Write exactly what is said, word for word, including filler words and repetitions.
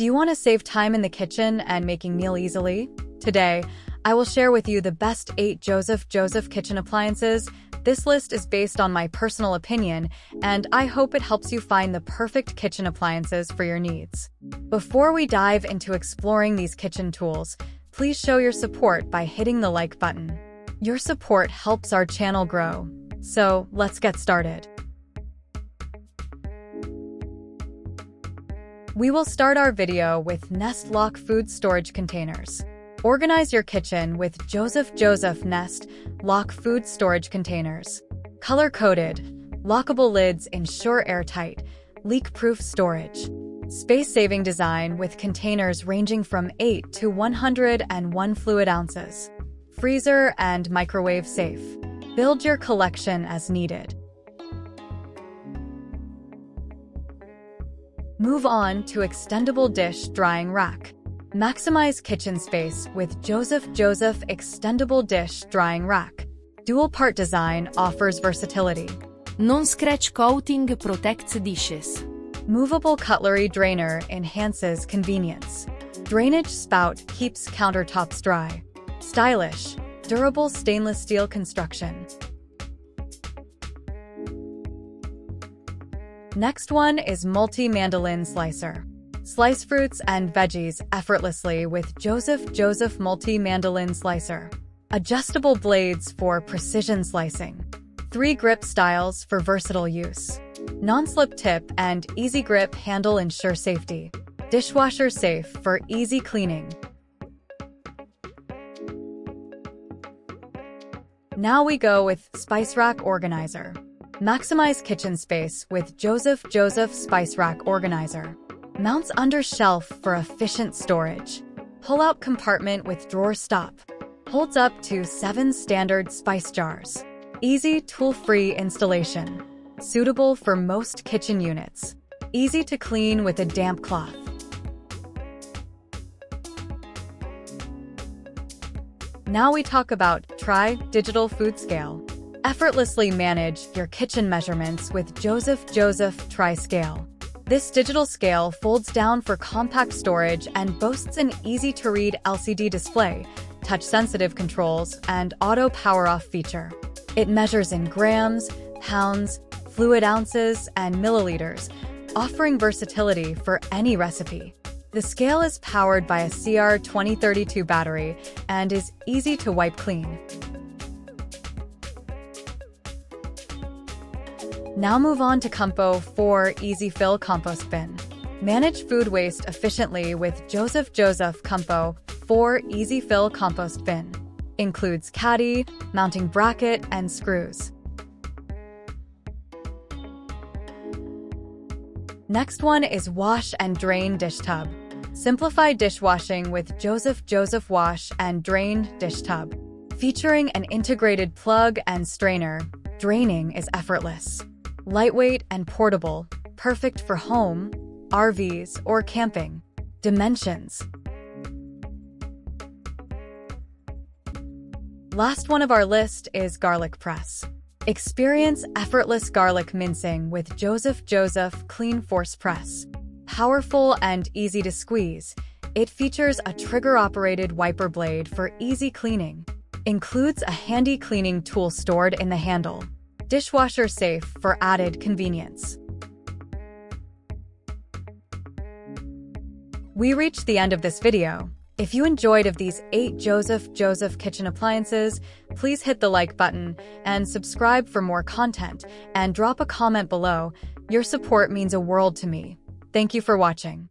Do you want to save time in the kitchen and making meal easily? Today, I will share with you the best eight Joseph Joseph kitchen appliances. This list is based on my personal opinion, and I hope it helps you find the perfect kitchen appliances for your needs. Before we dive into exploring these kitchen tools, please show your support by hitting the like button. Your support helps our channel grow. So, let's get started. We will start our video with Nest Lock food storage containers. Organize your kitchen with Joseph Joseph Nest Lock food storage containers. Color-coded, lockable lids ensure airtight, leak-proof storage. Space-saving design with containers ranging from eight to one hundred and one fluid ounces. Freezer and microwave safe. Build your collection as needed. Move on to Extendable Dish Drying Rack. Maximize kitchen space with Joseph Joseph Extendable Dish Drying Rack. Dual-part design offers versatility. Non-scratch coating protects dishes. Movable cutlery drainer enhances convenience. Drainage spout keeps countertops dry. Stylish, durable stainless steel construction. Next one is Multi Mandoline Slicer. Slice fruits and veggies effortlessly with Joseph Joseph Multi Mandoline Slicer. Adjustable blades for precision slicing. Three grip styles for versatile use. Non-slip tip and easy grip handle ensure safety. Dishwasher safe for easy cleaning. Now we go with Spice Rack Organizer. Maximize kitchen space with Joseph Joseph Spice Rack Organizer. Mounts under shelf for efficient storage. Pull-out compartment with drawer stop. Holds up to seven standard spice jars. Easy tool-free installation. Suitable for most kitchen units. Easy to clean with a damp cloth. Now we talk about Tri Digital Food Scale. Effortlessly manage your kitchen measurements with Joseph Joseph Tri Scale. This digital scale folds down for compact storage and boasts an easy-to-read L C D display, touch-sensitive controls, and auto power-off feature. It measures in grams, pounds, fluid ounces, and milliliters, offering versatility for any recipe. The scale is powered by a C R twenty thirty-two battery and is easy to wipe clean. Now move on to Compo four Easy Fill Compost Bin. Manage food waste efficiently with Joseph Joseph Compo four Easy Fill Compost Bin. Includes caddy, mounting bracket, and screws. Next one is Wash and Drain Dish Tub. Simplify dishwashing with Joseph Joseph Wash and Drain Dish Tub. Featuring an integrated plug and strainer, draining is effortless. Lightweight and portable, perfect for home, R Vs, or camping. Dimensions. Last one of our list is Garlic Press. Experience effortless garlic mincing with Joseph Joseph Clean Force Press. Powerful and easy to squeeze, it features a trigger-operated wiper blade for easy cleaning. Includes a handy cleaning tool stored in the handle. Dishwasher safe for added convenience. We reached the end of this video. If you enjoyed of these eight Joseph Joseph kitchen appliances, please hit the like button and subscribe for more content, and drop a comment below. Your support means a world to me. Thank you for watching.